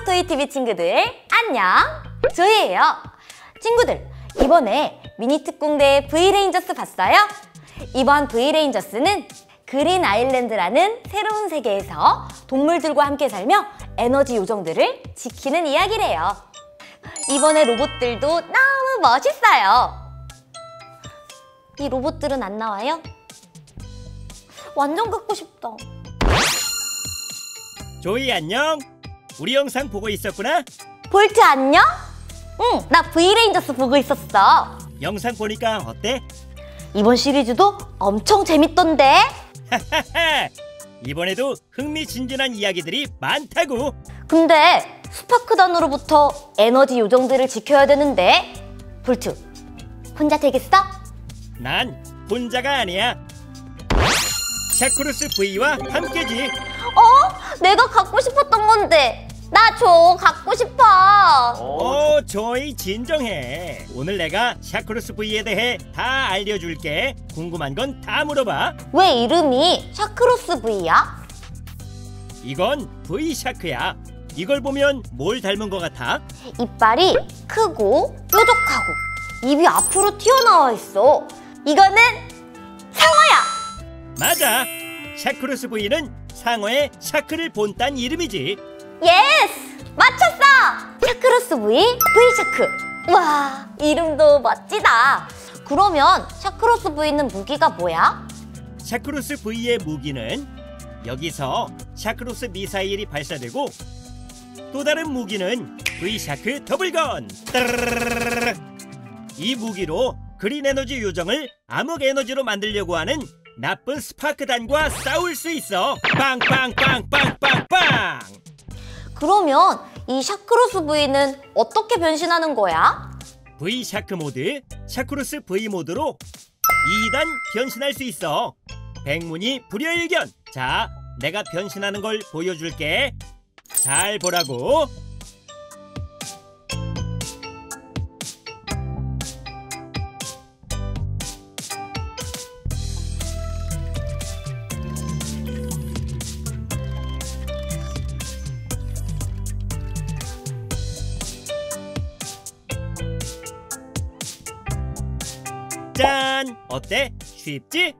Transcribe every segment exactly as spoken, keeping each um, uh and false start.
또 토이 티비 친구들 안녕! 조이예요. 친구들, 이번에 미니특공대 V레인저스 봤어요? 이번 V레인저스는 그린 아일랜드라는 새로운 세계에서 동물들과 함께 살며 에너지 요정들을 지키는 이야기래요. 이번에 로봇들도 너무 멋있어요. 이 로봇들은 안 나와요? 완전 갖고 싶다. 조이 안녕! 우리 영상 보고 있었구나? 볼트 안녕? 응, 나 브이레인저스 보고 있었어. 영상 보니까 어때? 이번 시리즈도 엄청 재밌던데? 이번에도 흥미진진한 이야기들이 많다고. 근데 스파크단으로부터 에너지 요정들을 지켜야 되는데, 볼트, 혼자 되겠어? 난 혼자가 아니야. 샤크로스 V와 함께지. 어? 내가 갖고 싶었던 건데. 나 줘, 갖고 싶어. 어, 조이 진정해. 오늘 내가 샤크로스 V에 대해 다 알려줄게. 궁금한 건 다 물어봐. 왜 이름이 샤크로스 V야? 이건 V샤크야. 이걸 보면 뭘 닮은 것 같아? 이빨이 크고 뾰족하고 입이 앞으로 튀어나와 있어. 이거는 상어야. 맞아. 샤크로스 V는 상어의 샤크를 본딴 이름이지. 예스! 맞췄어! 샤크로스 V, V샤크. 와, 이름도 멋지다. 그러면 샤크로스 V는 무기가 뭐야? 샤크로스 V의 무기는 여기서 샤크로스 미사일이 발사되고, 또 다른 무기는 V샤크 더블건! 따라라라라라라. 이 무기로 그린 에너지 요정을 암흑 에너지로 만들려고 하는 나쁜 스파크단과 싸울 수 있어! 빵빵빵빵빵빵! 그러면 이 샤크로스 V는 어떻게 변신하는 거야? V샤크모드, 샤크로스 V모드로 이단 변신할 수 있어. 백문이 불여일견. 자, 내가 변신하는 걸 보여줄게. 잘 보라고. 짠! 어때? 쉽지?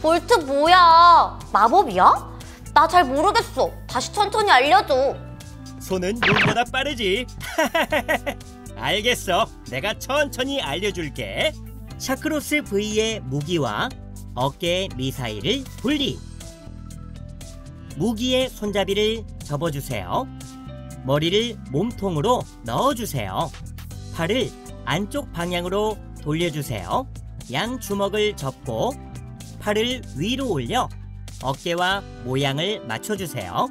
볼트 뭐야? 마법이야? 나 잘 모르겠어. 다시 천천히 알려줘. 손은 눈보다 빠르지. 알겠어. 내가 천천히 알려줄게. 샤크로스 V의 무기와 어깨의 미사일을 분리. 무기의 손잡이를 접어주세요. 머리를 몸통으로 넣어주세요. 팔을 안쪽 방향으로 돌려주세요. 양 주먹을 접고 팔을 위로 올려 어깨와 모양을 맞춰주세요.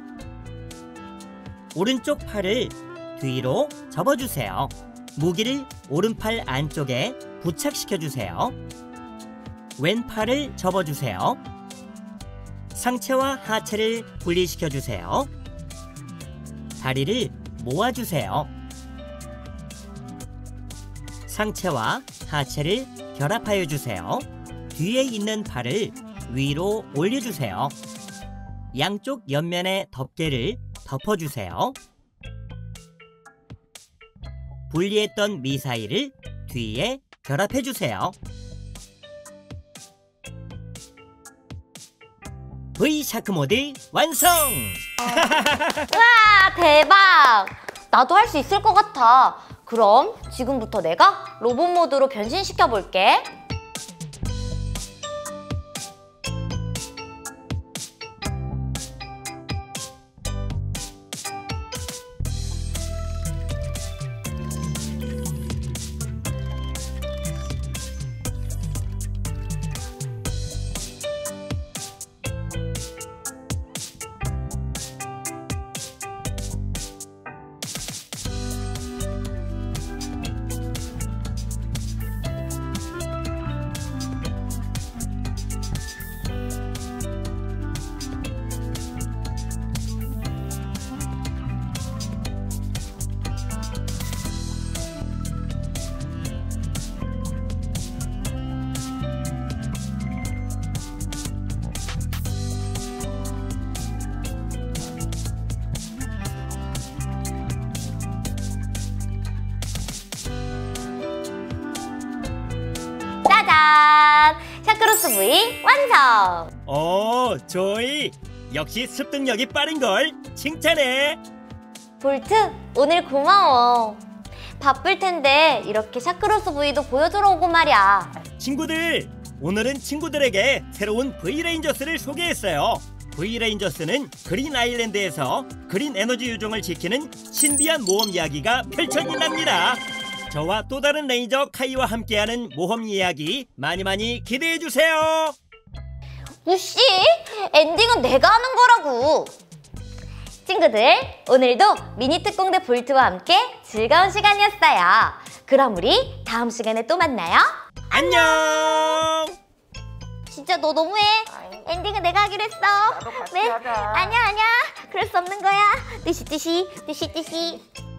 오른쪽 팔을 뒤로 접어주세요. 무기를 오른팔 안쪽에 부착시켜주세요. 왼팔을 접어주세요. 상체와 하체를 분리시켜주세요. 다리를 모아주세요. 상체와 하체를 결합하여 주세요. 뒤에 있는 팔을 위로 올려주세요. 양쪽 옆면의 덮개를 덮어주세요. 분리했던 미사일을 뒤에 결합해주세요. V샤크모드 완성! 와, 대박! 나도 할 수 있을 것 같아. 그럼 지금부터 내가 로봇 모드로 변신시켜 볼게. 짜잔! 샤크로스 V 완성! 오, 조이! 역시 습득력이 빠른걸! 칭찬해! 볼트, 오늘 고마워. 바쁠 텐데 이렇게 샤크로스 V도 보여주러 오고 말이야. 친구들! 오늘은 친구들에게 새로운 V레인저스를 소개했어요. V레인저스는 그린 아일랜드에서 그린 에너지 유종을 지키는 신비한 모험 이야기가 펼쳐진답니다. 저와 또 다른 레인저 카이와 함께하는 모험 이야기 많이 많이 기대해주세요. 우씨, 엔딩은 내가 하는 거라고. 친구들, 오늘도 미니특공대 볼트와 함께 즐거운 시간이었어요. 그럼 우리 다음 시간에 또 만나요. 안녕. 진짜 너 너무해. 아이, 엔딩은 내가 하기로 했어. 나도 같이 왜? 하자. 아니야 아니야, 그럴 수 없는 거야. 뚜시뚜시 뚜시뚜시.